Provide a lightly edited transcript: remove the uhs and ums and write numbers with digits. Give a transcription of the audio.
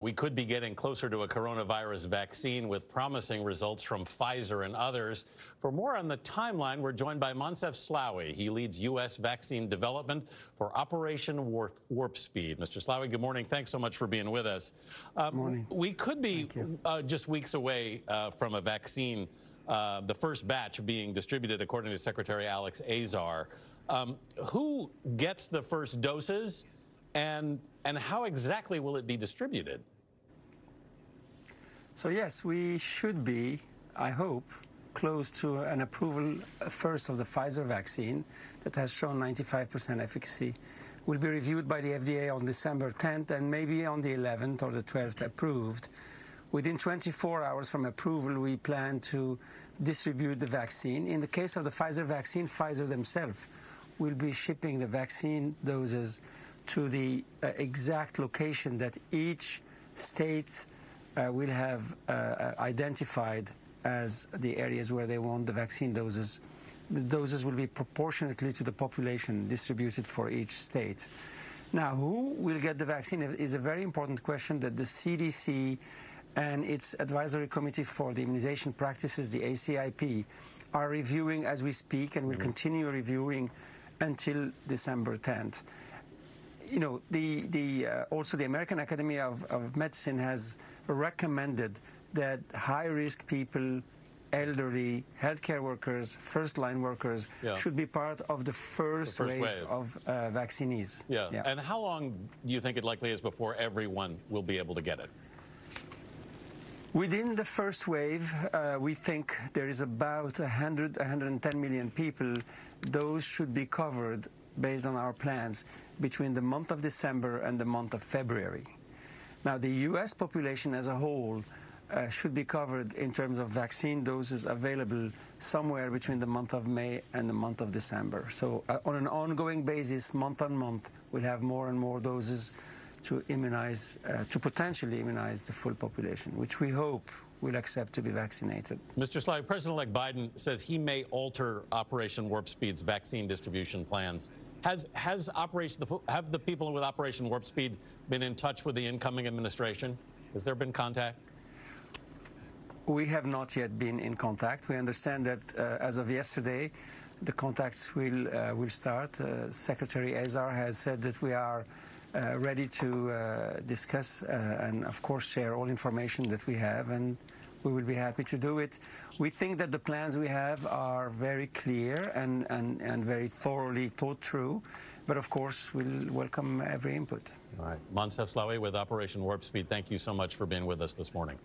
We could be getting closer to a coronavirus vaccine with promising results from Pfizer and others. For more on the timeline, we're joined by Moncef Slaoui. He leads U.S. vaccine development for Operation Warp Speed. Mr. Slaoui, good morning. Thanks so much for being with us. Morning. We could be just weeks away from a vaccine, the first batch being distributed, according to Secretary Alex Azar. Who gets the first doses? And how exactly will it be distributed? So, yes, we should be, I hope, close to an approval first of the Pfizer vaccine that has shown 95% efficacy. Will be reviewed by the FDA on December 10th and maybe on the 11th or the 12th approved. Within 24 hours from approval, we plan to distribute the vaccine. In the case of the Pfizer vaccine, Pfizer themselves will be shipping the vaccine doses to the exact location that each state will have identified as the areas where they want the vaccine doses. The doses will be proportionately to the population distributed for each state. Now, who will get the vaccine is a very important question that the CDC and its Advisory Committee for the Immunization Practices, the ACIP, are reviewing as we speak and will continue reviewing until December 10th. You know, also the American Academy of Medicine has recommended that high-risk people, elderly, healthcare workers, first-line workers should be part of the first wave of vaccinees. Yeah. And how long do you think it likely is before everyone will be able to get it? Within the first wave, we think there is about 100, 110 million people. Those should be covered based on our plans between the month of December and the month of February. Now, the U.S. population as a whole should be covered in terms of vaccine doses available somewhere between the month of May and the month of December. So on an ongoing basis, month on month, we'll have more and more doses to immunize, to potentially immunize the full population, which we hope will accept to be vaccinated. Mr. Slaoui, President-elect Biden says he may alter Operation Warp Speed's vaccine distribution plans. Have the people with Operation Warp Speed been in touch with the incoming administration? Has there been contact? We have not yet been in contact. We understand that as of yesterday, the contacts will start. Secretary Azar has said that we are ready to discuss and, of course, share all information that we have, and we will be happy to do it. We think that the plans we have are very clear and very thoroughly thought through, but, of course, we'll welcome every input. All right. Moncef Slaoui with Operation Warp Speed, thank you so much for being with us this morning.